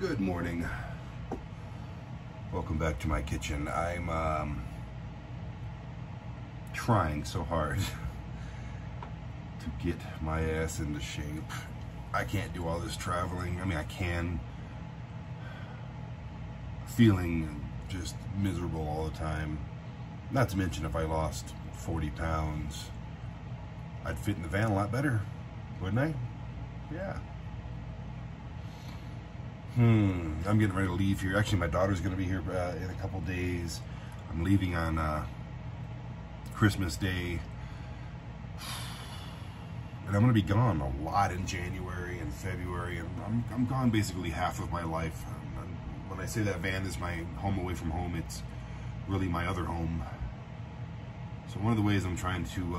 Good morning. Welcome back to my kitchen. I'm trying so hard to get my ass into shape. I can't do all this traveling. I mean, I can. Feeling just miserable all the time. Not to mention if I lost 40 pounds, I'd fit in the van a lot better, wouldn't I? Yeah. I'm getting ready to leave here. Actually, my daughter's going to be here in a couple days. I'm leaving on Christmas Day. And I'm going to be gone a lot in January and February. And I'm gone basically half of my life. When I say that van is my home away from home, it's really my other home. So one of the ways I'm trying to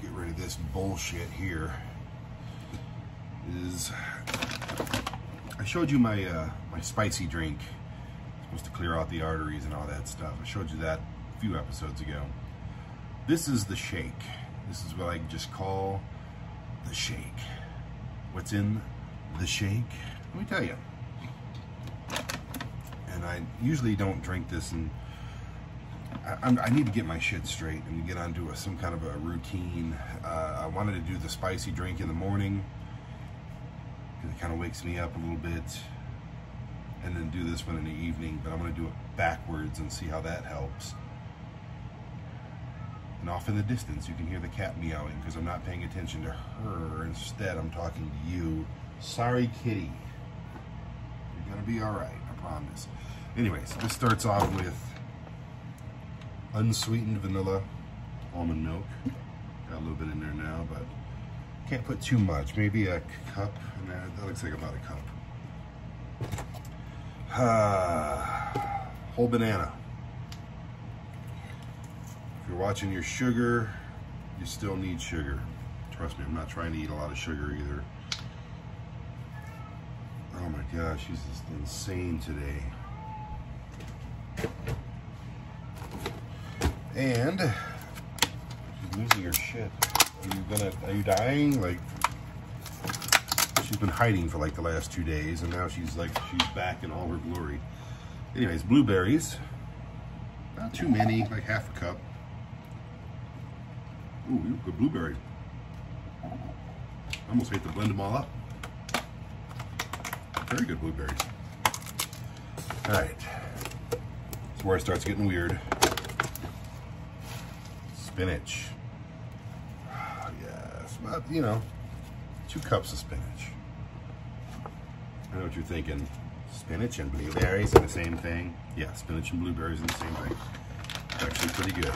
get rid of this bullshit here is... I showed you my my spicy drink. It's supposed to clear out the arteries and all that stuff. I showed you that a few episodes ago. This is the shake. This is what I just call the shake. What's in the shake? Let me tell you. And I usually don't drink this, and I need to get my shit straight and get onto some kind of a routine. I wanted to do the spicy drink in the morning. It kind of wakes me up a little bit, and then do this one in the evening, but I'm going to do it backwards and see how that helps. And off in the distance you can hear the cat meowing because I'm not paying attention to her. Instead I'm talking to you. Sorry, kitty. You're going to be alright, I promise. Anyways, this starts off with unsweetened vanilla almond milk. Got a little bit in there now, but can't put too much. Maybe a cup. No, that looks like about a cup. Whole banana. If you're watching your sugar, you still need sugar. Trust me, I'm not trying to eat a lot of sugar either. Oh my gosh, she's just insane today. And she's losing her shit. Are you dying? Like, she's been hiding for like the last 2 days, and now she's back in all her glory. Anyways, blueberries. Not too many, like half a cup. Ooh, good blueberry. I almost hate to blend them all up. Very good blueberries. All right. That's where it starts getting weird. Spinach. About, you know, 2 cups of spinach. I know what you're thinking. Spinach and blueberries are the same thing. Yeah, spinach and blueberries are the same thing. Actually pretty good.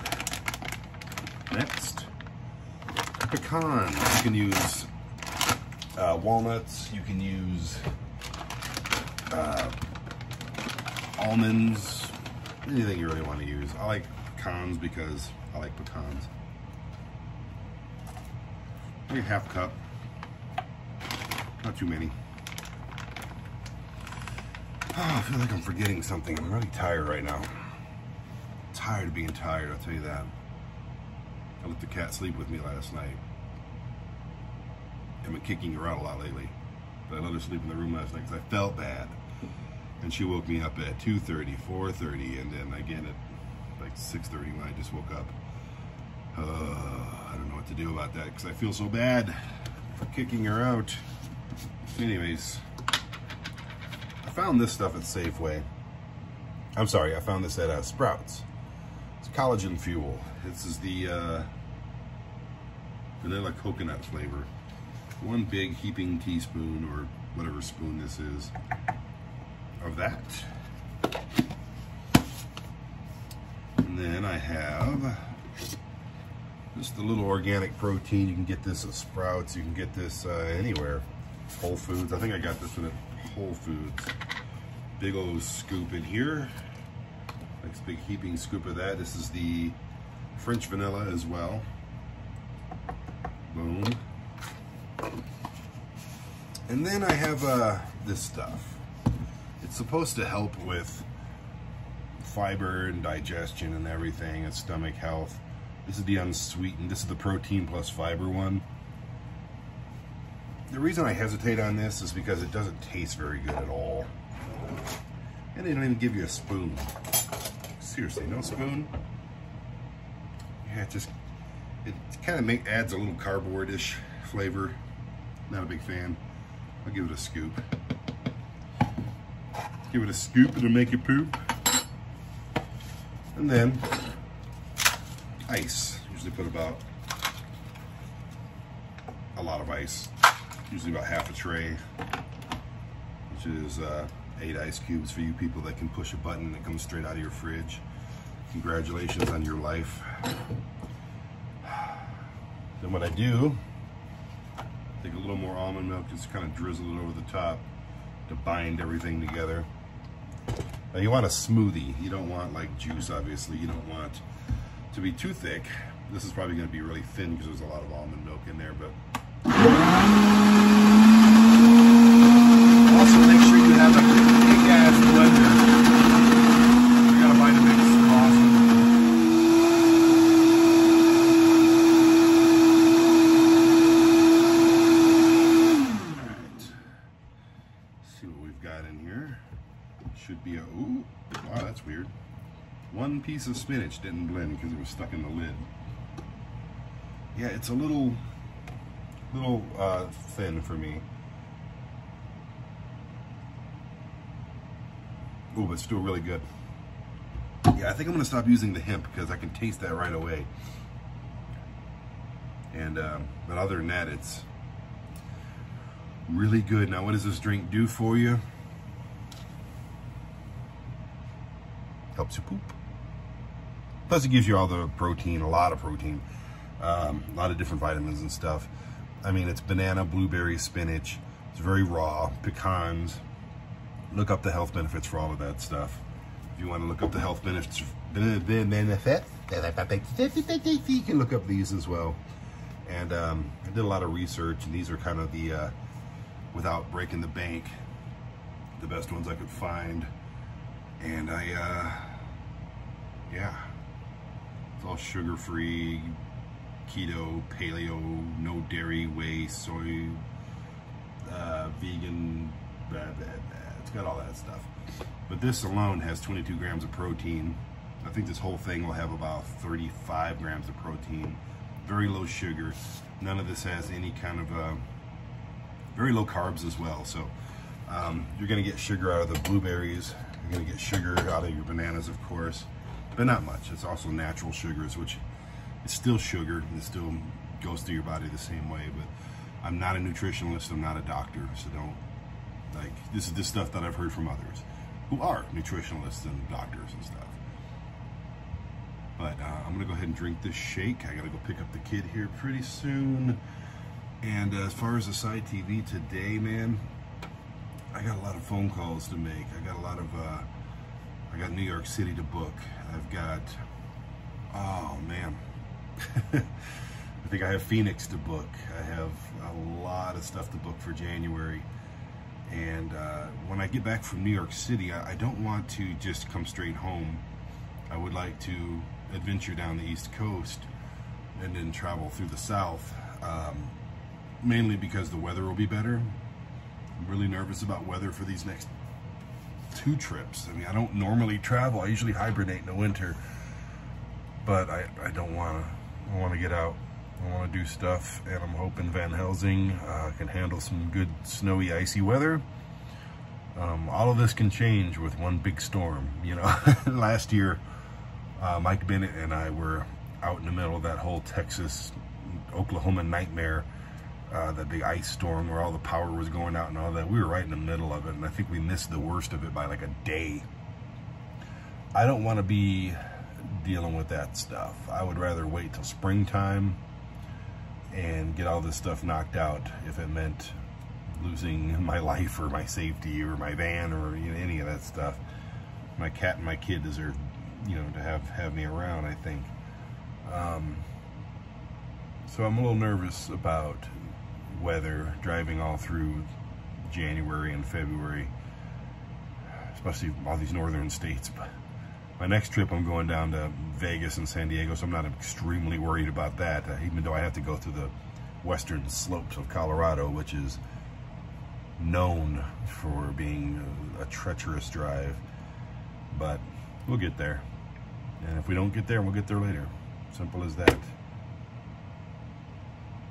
Next, pecans. You can use walnuts. You can use almonds. Anything you really want to use. I like pecans because I like pecans. Maybe half cup, not too many. Oh, I feel like I'm forgetting something. I'm really tired right now. Tired of being tired, I'll tell you that. I let the cat sleep with me last night. I've been kicking her out a lot lately, but I let her sleep in the room last night because I felt bad. And she woke me up at 2:30, 4:30, and then again at like 6:30 when I just woke up. I don't know what to do about that because I feel so bad for kicking her out. Anyways, I found this stuff at Safeway. I'm sorry, I found this at Sprouts. It's collagen fuel. This is the vanilla coconut flavor. 1 big heaping teaspoon or whatever spoon this is of that. And then I have... just a little organic protein. You can get this at Sprouts. You can get this anywhere. Whole Foods. I think I got this one at Whole Foods. Big old scoop in here. Nice big heaping scoop of that. This is the French vanilla as well. Boom. And then I have this stuff. It's supposed to help with fiber and digestion and everything, and stomach health. This is the unsweetened. This is the protein plus fiber one. The reason I hesitate on this is because it doesn't taste very good at all. And they don't even give you a spoon. Seriously, no spoon. Yeah, it kind of adds a little cardboard-ish flavor. Not a big fan. I'll give it a scoop. Give it a scoop, it'll make it poop. And then, ice. Usually put about a lot of ice. Usually about half a tray, which is 8 ice cubes for you people that can push a button that comes straight out of your fridge. Congratulations on your life. Then what I do, take a little more almond milk, just kind of drizzle it over the top to bind everything together. Now you want a smoothie. You don't want like juice, obviously. You don't want to be too thick. This is probably going to be really thin because there's a lot of almond milk in there, but also make sure you have a big ass blender. You gotta find a big sauce. All right. Let's see what we've got in here. Should be a ooh. Wow, that's weird. One piece of spinach didn't blend because it was stuck in the lid. Yeah, it's a little thin for me. Ooh, but still really good. Yeah, I think I'm gonna stop using the hemp because I can taste that right away. And but other than that, it's really good. Now, what does this drink do for you? Helps you poop. Plus, it gives you all the protein, a lot of protein, a lot of different vitamins and stuff. I mean, it's banana, blueberry, spinach. It's very raw, pecans. Look up the health benefits for all of that stuff. If you want to look up the health benefits, you can look up these as well. And I did a lot of research, and these are kind of the, without breaking the bank, the best ones I could find. And yeah, it's all sugar-free, keto, paleo, no dairy, whey, soy, vegan, blah, blah, blah. It's got all that stuff. But this alone has 22 grams of protein. I think this whole thing will have about 35 grams of protein. Very low sugar. None of this has any kind of, very low carbs as well. So you're gonna get sugar out of the blueberries. You're gonna get sugar out of your bananas, of course, but not much. It's also natural sugars, which it's still sugar, and it still goes through your body the same way, but I'm not a nutritionalist, I'm not a doctor, so don't, like, this is the stuff that I've heard from others who are nutritionalists and doctors and stuff. But I'm gonna go ahead and drink this shake. I gotta go pick up the kid here pretty soon. And as far as the side TV today, man, I got a lot of phone calls to make. I got a lot of, I got New York City to book. I've got, oh man. I think I have Phoenix to book. I have a lot of stuff to book for January. And when I get back from New York City, I don't want to just come straight home. I would like to adventure down the East Coast and then travel through the South, mainly because the weather will be better. I'm really nervous about weather for these next 2 trips. I mean, I don't normally travel. I usually hibernate in the winter. But I don't want to. I want to get out. I want to do stuff, and I'm hoping Van Helsing can handle some good snowy, icy weather. All of this can change with one big storm. You know, last year Mike Bennett and I were out in the middle of that whole Texas, Oklahoma nightmare, that big ice storm where all the power was going out and all that. We were right in the middle of it, and I think we missed the worst of it by like a day. I don't want to be dealing with that stuff. I would rather wait till springtime and get all this stuff knocked out if it meant losing my life or my safety or my van or, you know, any of that stuff. My cat and my kid deserve, you know, to have me around, I think. So I'm a little nervous about weather driving all through January and February, especially all these northern states. But my next trip, I'm going down to Vegas and San Diego, so I'm not extremely worried about that, even though I have to go through the western slopes of Colorado, which is known for being a treacherous drive. but we'll get there. And if we don't get there, we'll get there later. Simple as that.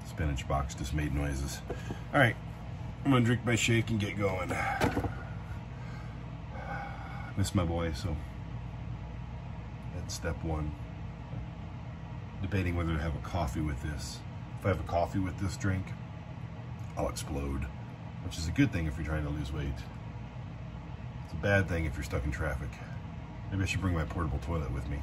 Spinach box just made noises. All right, I'm gonna drink my shake and get going. Miss my boy, so that's step one. Debating whether to have a coffee with this. If I have a coffee with this drink, I'll explode, which is a good thing if you're trying to lose weight. It's a bad thing if you're stuck in traffic. Maybe I should bring my portable toilet with me.